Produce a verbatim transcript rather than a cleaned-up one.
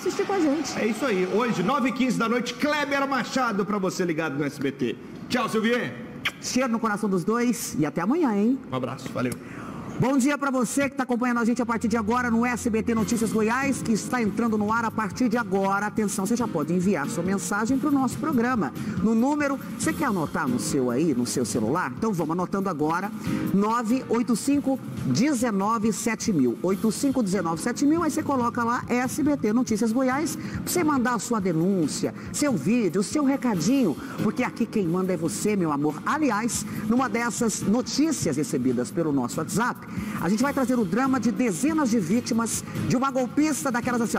assistir com a gente. É isso aí. Hoje, nove e quinze da noite, Kléber Machado para você ligado no S B T. Tchau, Silvye. Cheiro no coração dos dois e até amanhã, hein? Um abraço, valeu. Bom dia para você que está acompanhando a gente a partir de agora no S B T Notícias Goiás, que está entrando no ar a partir de agora. Atenção, você já pode enviar sua mensagem para o nosso programa. No número, você quer anotar no seu aí, no seu celular? Então vamos anotando agora, nove oito cinco um nove sete mil. oito cinco um nove sete mil, aí você coloca lá S B T Notícias Goiás, para você mandar a sua denúncia, seu vídeo, seu recadinho, porque aqui quem manda é você, meu amor. Aliás, numa dessas notícias recebidas pelo nosso WhatsApp, a gente vai trazer o drama de dezenas de vítimas de uma golpista daquelas assim, ó.